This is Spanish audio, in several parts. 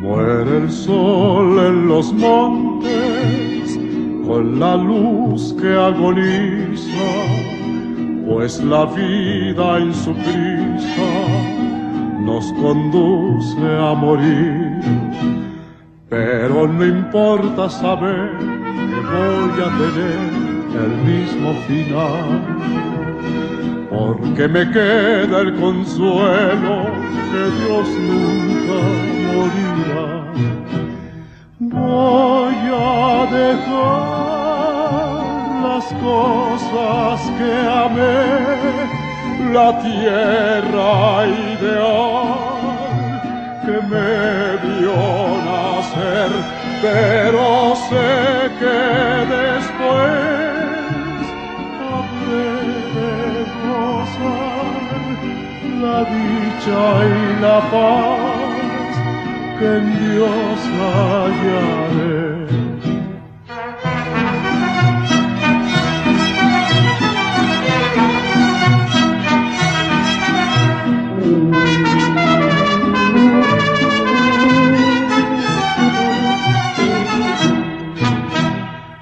Muere el sol en los montes con la luz que agoniza, pues la vida en su prisa nos conduce a morir. Pero no importa saber que voy a tener el mismo final, porque me queda el consuelo que Dios nunca morirá. Voy a dejar las cosas que amé, la tierra ideal que me vio nacer, pero sé que después habré de gozar la dicha y la paz que en Dios hallaré.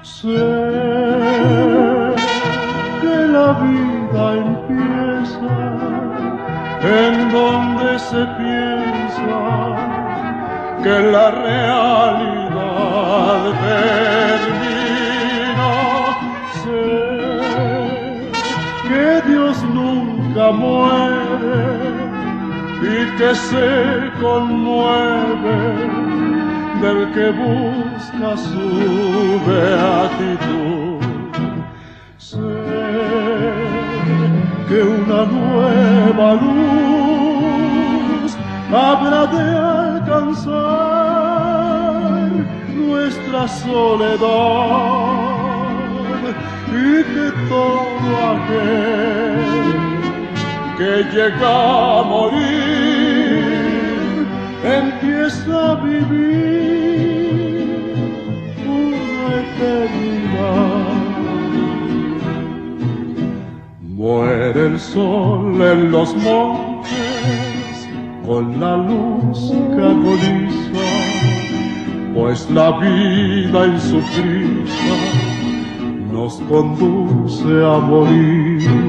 Sé que la vida empieza en donde se piensa que la realidad termina. Sé que Dios nunca muere y que se conmueve del que busca su beatitud. Sé que una nueva luz habrá de nuestra soledad, y que todo aquel que llega a morir empieza a vivir una eternidad. Muere el sol en los montes con la luz que agoniza, pues la vida en su prisa nos conduce a morir.